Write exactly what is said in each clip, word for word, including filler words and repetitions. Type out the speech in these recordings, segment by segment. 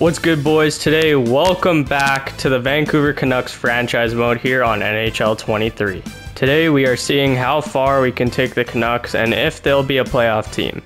What's good, boys? Today, welcome back to the Vancouver Canucks franchise mode here on N H L twenty-three. Today, we are seeing how far we can take the Canucks and if they'll be a playoff team.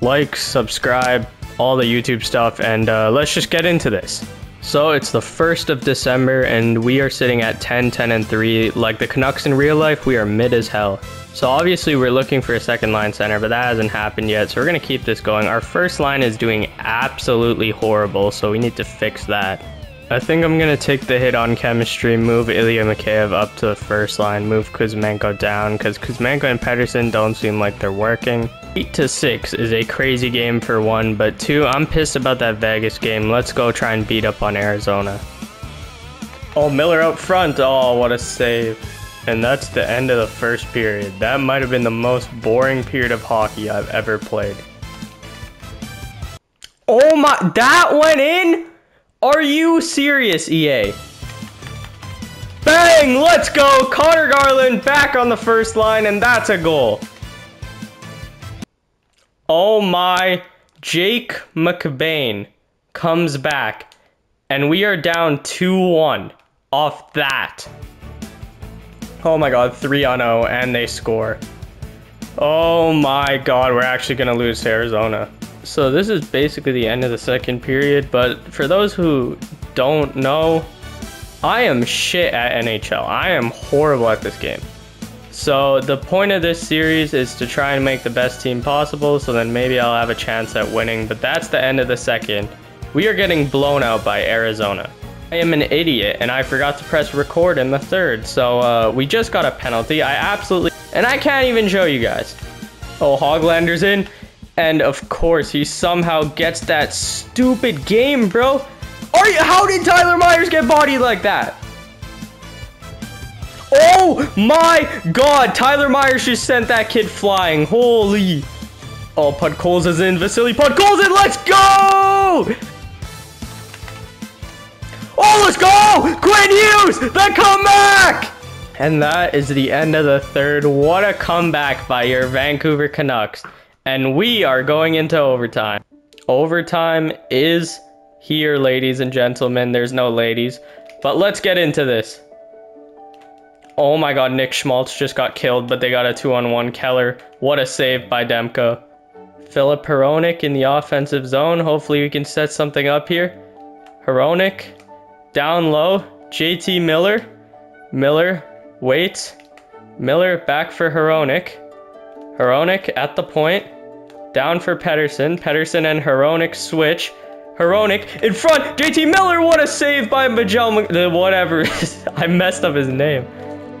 Like, subscribe, all the YouTube stuff, and uh, let's just get into this. So, it's the first of December, and we are sitting at ten, ten, and three. Like the Canucks in real life, we are mid as hell. So obviously we're looking for a second line center, but that hasn't happened yet, so we're going to keep this going. Our first line is doing absolutely horrible, so we need to fix that. I think I'm going to take the hit on chemistry, move Ilya Mikheyev up to the first line, move Kuzmenko down, because Kuzmenko and Pettersson don't seem like they're working. eight to six is a crazy game for one, but two, I'm pissed about that Vegas game. Let's go try and beat up on Arizona. Oh, Miller up front. Oh, what a save. And that's the end of the first period. That might have been the most boring period of hockey I've ever played. Oh my, that went in? Are you serious, E A? Bang, let's go. Connor Garland back on the first line, and that's a goal. Oh my, Jake McBain comes back, and we are down two one off that. Oh my god, three on oh, and they score. Oh my god, we're actually going to lose to Arizona. So this is basically the end of the second period, but for those who don't know, I am shit at N H L. I am horrible at this game. So the point of this series is to try and make the best team possible, so then maybe I'll have a chance at winning, but that's the end of the second. We are getting blown out by Arizona. I am an idiot, and I forgot to press record in the third, so uh, we just got a penalty. I absolutely... And I can't even show you guys. Oh, Hoglander's in, and of course, he somehow gets that stupid game, bro. Are you, how did Tyler Myers get bodied like that? Oh my god, Tyler Myers just sent that kid flying. Holy... Oh, Podkolzin's in. Vasily Podkolzin, let's go! Oh, let's go! Quinn Hughes, the comeback! And that is the end of the third. What a comeback by your Vancouver Canucks. And we are going into overtime. Overtime is here, ladies and gentlemen. There's no ladies. But let's get into this. Oh my god, Nick Schmaltz just got killed, but they got a two on one. Keller, what a save by Demko. Filip Hronek in the offensive zone. Hopefully we can set something up here. Hronek. Down low, J T Miller, Miller, wait, Miller back for Hronek, Hronek at the point, down for Pettersson, Pettersson and Hronek switch, Hronek in front, J T Miller, what a save by Vigel Maka, whatever, I messed up his name.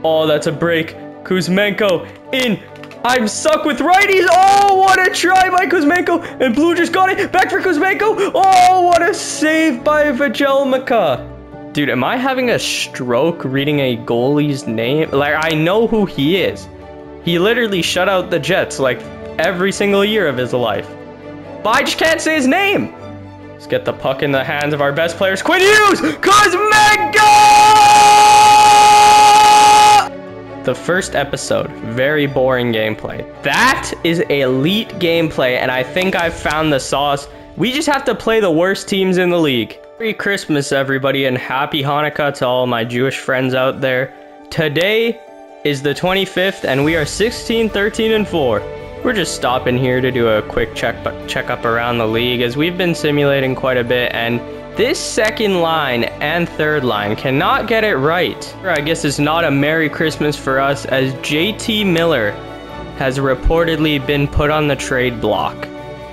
Oh, that's a break, Kuzmenko in, I'm suck with righties, oh, what a try by Kuzmenko, and Blue just got it, back for Kuzmenko, oh, what a save by Vigel Maka. Dude, am I having a stroke reading a goalie's name? Like, I know who he is. He literally shut out the Jets, like, every single year of his life. But I just can't say his name! Let's get the puck in the hands of our best players. Quinn Hughes! Kuzmenko! The first episode. Very boring gameplay. That is elite gameplay, and I think I've found the sauce. We just have to play the worst teams in the league. Merry Christmas, everybody, and happy Hanukkah to all my Jewish friends out there. Today is the twenty-fifth, and we are sixteen, thirteen, and four. We're just stopping here to do a quick check check-up around the league, as we've been simulating quite a bit, and this second line and third line cannot get it right. I guess it's not a Merry Christmas for us, as J T Miller has reportedly been put on the trade block.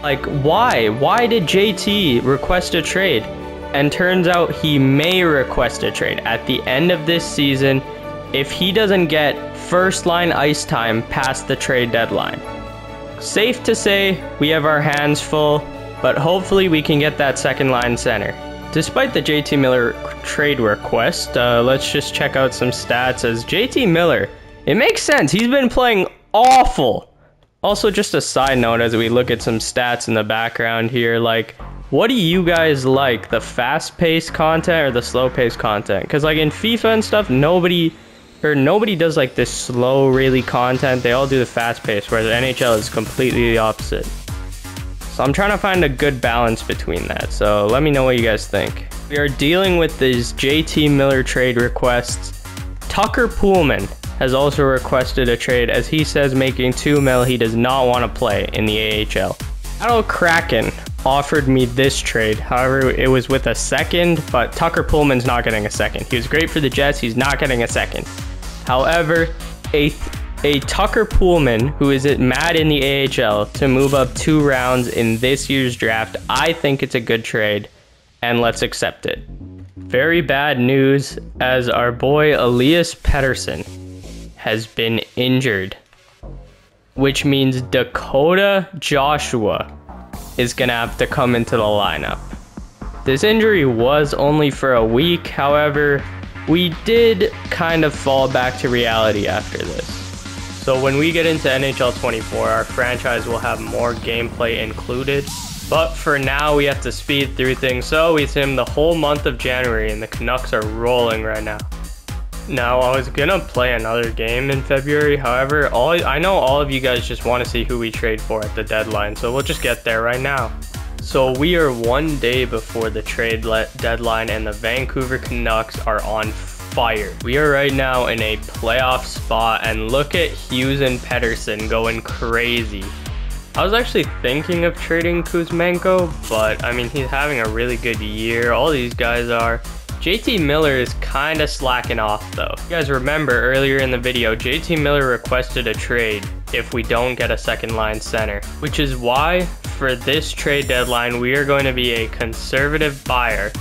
Like, why? Why did J T request a trade? And turns out he may request a trade at the end of this season if he doesn't get first line ice time past the trade deadline. Safe to say we have our hands full, but hopefully we can get that second line center. Despite the J T Miller trade request, uh, let's just check out some stats as J T Miller, it makes sense, he's been playing awful. Also, just a side note as we look at some stats in the background here, like, what do you guys like, the fast-paced content or the slow-paced content? Because like in FIFA and stuff, nobody or nobody does like this slow, really content. They all do the fast-paced, whereas N H L is completely the opposite. So I'm trying to find a good balance between that. So let me know what you guys think. We are dealing with these J T Miller trade requests. Tucker Poolman has also requested a trade, as he says making two mil he does not want to play in the A H L. Seattle Kraken offered me this trade, however it was with a second, but Tucker Poolman's not getting a second. He was great for the Jets, he's not getting a second. However, a, a Tucker Poolman, who is mad in the A H L, to move up two rounds in this year's draft, I think it's a good trade, and let's accept it. Very bad news, as our boy Elias Pettersson has been injured, which means Dakota Joshua is gonna have to come into the lineup. This injury was only for a week, however, we did kind of fall back to reality after this. So when we get into N H L twenty-four, our franchise will have more gameplay included, but for now we have to speed through things, so we sim the whole month of January and the Canucks are rolling right now. Now, I was gonna play another game in February, however, all I know all of you guys just want to see who we trade for at the deadline, so we'll just get there right now. So we are one day before the trade deadline and the Vancouver Canucks are on fire. We are right now in a playoff spot, and look at Hughes and Pettersson going crazy. I was actually thinking of trading Kuzmenko, but I mean, he's having a really good year, all these guys are. J T Miller is kind of slacking off though. You guys remember earlier in the video, J T Miller requested a trade if we don't get a second line center, which is why for this trade deadline, we are going to be a conservative buyer.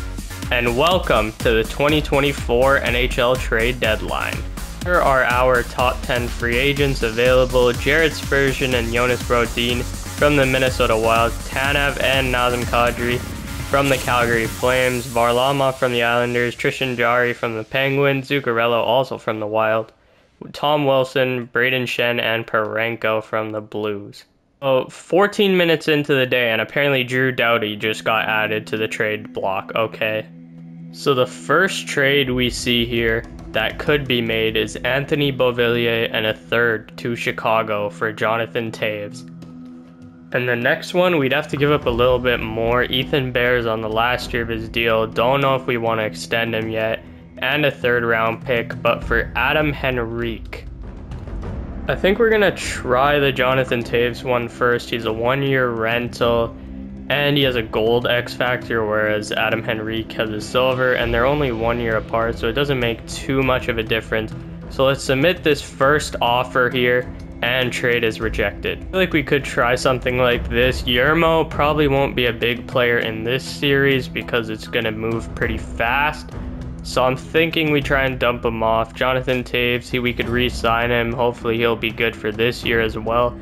And welcome to the twenty twenty-four N H L trade deadline. Here are our top ten free agents available: Jared Spurgeon and Jonas Brodin from the Minnesota Wild, Tanev and Nazem Kadri from the Calgary Flames, Varlamov from the Islanders, Tristan Jarry from the Penguins, Zuccarello also from the Wild, Tom Wilson, Braden Shen, and Perenko from the Blues. Oh, fourteen minutes into the day, and apparently Drew Doughty just got added to the trade block, okay. So the first trade we see here that could be made is Anthony Beauvillier and a third to Chicago for Jonathan Toews. And the next one, we'd have to give up a little bit more. Ethan Bear's on the last year of his deal. Don't know if we want to extend him yet. And a third round pick, but for Adam Henrique. I think we're going to try the Jonathan Toews one first. He's a one-year rental, and he has a gold X Factor, whereas Adam Henrique has a silver, and they're only one year apart, so it doesn't make too much of a difference. So let's submit this first offer here, and trade is rejected. I feel like we could try something like this. Yermo probably won't be a big player in this series because it's going to move pretty fast. So I'm thinking we try and dump him off. Jonathan Toews, he we could re-sign him. Hopefully he'll be good for this year as well.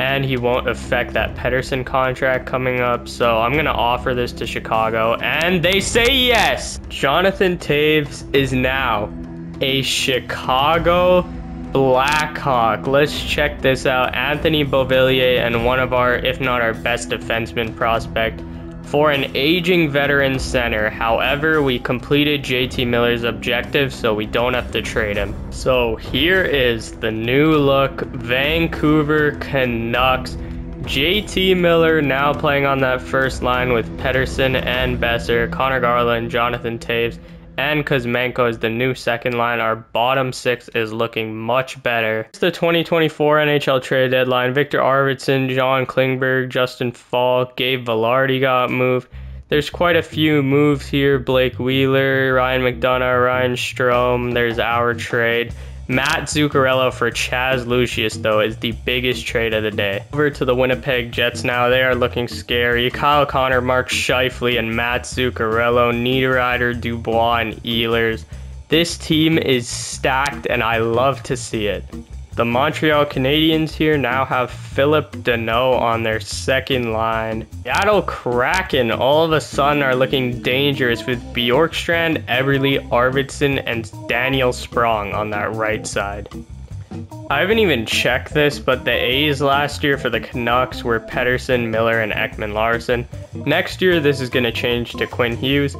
And he won't affect that Pettersson contract coming up. So I'm going to offer this to Chicago. And they say yes! Jonathan Toews is now a Chicago Blackhawk. Let's check this out. Anthony Beauvillier and one of our, if not our best defenseman prospect for an aging veteran center. However, we completed J T Miller's objective, so we don't have to trade him. So here is the new look Vancouver Canucks. J T Miller now playing on that first line with Pettersson and Boeser, Connor Garland, Jonathan Toews, and Kuzmenko is the new second line. Our bottom six is looking much better. It's the twenty twenty-four N H L trade deadline. Victor Arvidsson, John Klingberg, Justin Falk, Gabe Velarde got moved. There's quite a few moves here. Blake Wheeler, Ryan McDonagh, Ryan Strome. There's our trade. Matt Zuccarello for Chaz Lucius, though, is the biggest trade of the day. Over to the Winnipeg Jets now. They are looking scary. Kyle Connor, Mark Scheifele, and Matt Zuccarello, Niederreiter, Dubois, and Ehlers. This team is stacked, and I love to see it. The Montreal Canadiens here now have Philip Deneau on their second line. Seattle Kraken all of a sudden are looking dangerous with Bjorkstrand, Everly, Arvidsson, and Daniel Sprong on that right side. I haven't even checked this, but the A's last year for the Canucks were Pettersson, Miller, and Ekman Larson. Next year, this is going to change to Quinn Hughes,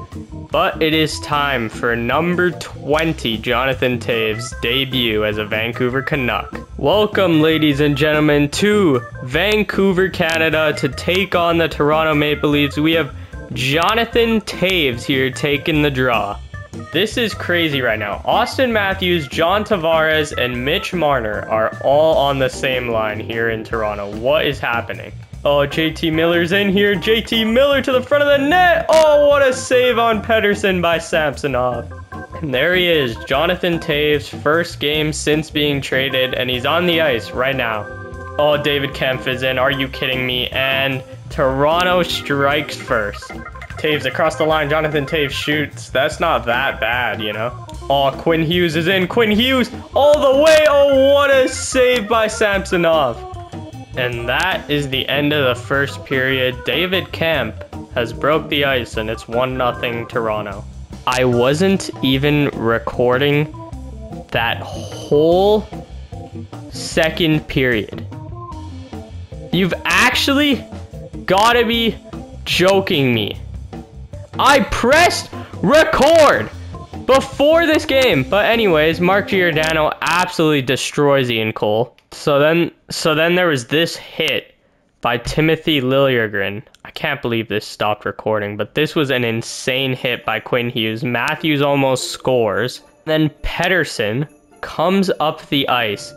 but it is time for number twenty, Jonathan Toews' debut as a Vancouver Canuck. Welcome, ladies and gentlemen, to Vancouver, Canada to take on the Toronto Maple Leafs. We have Jonathan Toews here taking the draw. This is crazy right now. Austin Matthews, John Tavares, and Mitch Marner are all on the same line here in Toronto. What is happening? Oh, J T Miller's in here. J T Miller to the front of the net. Oh, what a save on Pettersson by Samsonov. And there he is, Jonathan Toews' first game since being traded, and he's on the ice right now. Oh, David Kämpf is in. Are you kidding me? And Toronto strikes first. Toews across the line. Jonathan Toews shoots. That's not that bad, you know. Oh, Quinn Hughes is in. Quinn Hughes all the way. Oh, what a save by Samsonov. And that is the end of the first period. David Kämpf has broke the ice, and it's one nothing Toronto. I wasn't even recording that whole second period. You've actually got to be joking me. I pressed record before this game. But anyways, Mark Giordano absolutely destroys Ian Cole. So then so then there was this hit by Timothy Liljegren. I can't believe this stopped recording, but this was an insane hit by Quinn Hughes. Matthews almost scores. Then Pettersson comes up the ice,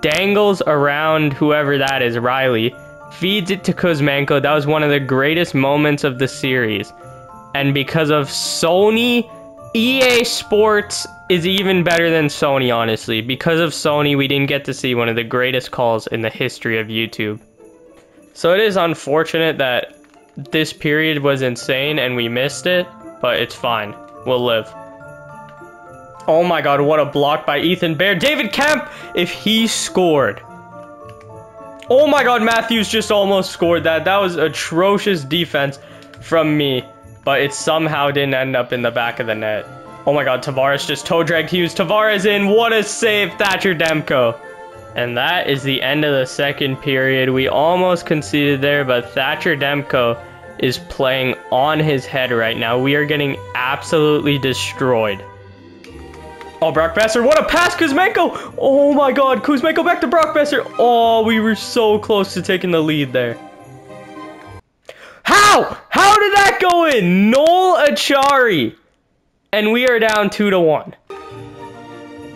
dangles around whoever that is, Riley, feeds it to Kuzmenko. That was one of the greatest moments of the series. And because of Sony, E A Sports is even better than Sony, honestly. Because of Sony, we didn't get to see one of the greatest calls in the history of YouTube. So it is unfortunate that this period was insane and we missed it, but it's fine. We'll live. Oh my god, what a block by Ethan Bear. David Kämpf, if he scored. Oh my god, Matthews just almost scored that. That was atrocious defense from me. But it somehow didn't end up in the back of the net. Oh my god, Tavares just toe-dragged Hughes. Tavares in, what a save, Thatcher Demko. And that is the end of the second period. We almost conceded there, but Thatcher Demko is playing on his head right now. We are getting absolutely destroyed. Oh, Brock Boeser, what a pass, Kuzmenko! Oh my god, Kuzmenko back to Brock Boeser. Oh, we were so close to taking the lead there. How? How did that go in? Noel Acciari. And we are down two to one.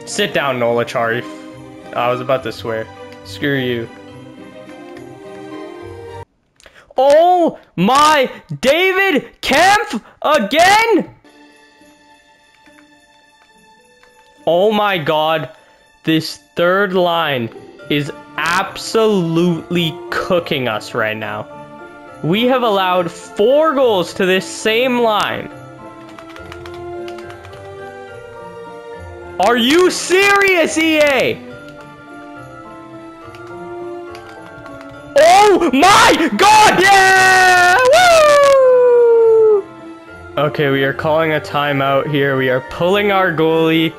Sit down, Noel Acciari. I was about to swear. Screw you. Oh my, David Kämpf again? Oh my god. This third line is absolutely cooking us right now. We have allowed four goals to this same line. Are you serious, E A? Oh my god! Yeah! Woo! Okay, we are calling a timeout here. We are pulling our goalie.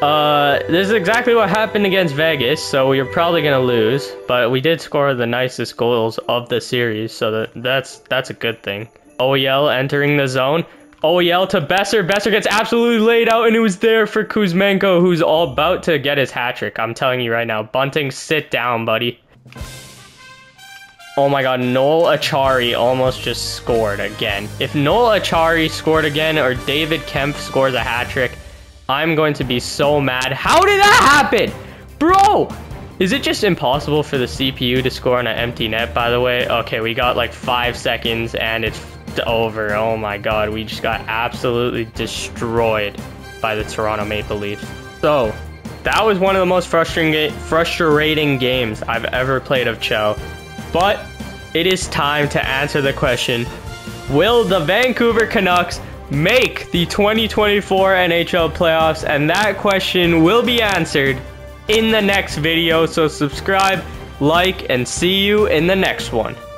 Uh, this is exactly what happened against Vegas, so we are probably going to lose, but we did score the nicest goals of the series, so that, that's that's a good thing. O E L entering the zone. O E L to Boeser. Boeser gets absolutely laid out, and it was there for Kuzmenko, who's all about to get his hat trick. I'm telling you right now. Bunting, sit down, buddy. Oh my god, Noel Acciari almost just scored again. If Noel Acciari scored again, or David Kämpf scores a hat trick, I'm going to be so mad. How did that happen? Bro! Is it just impossible for the C P U to score on an empty net, by the way? Okay, we got like five seconds and it's over. Oh my god, we just got absolutely destroyed by the Toronto Maple Leafs. So, that was one of the most frustrating frustrating games I've ever played of C H L. But, it is time to answer the question, will the Vancouver Canucks make the twenty twenty-four N H L playoffs? And that question will be answered in the next video. So subscribe, like, and see you in the next one.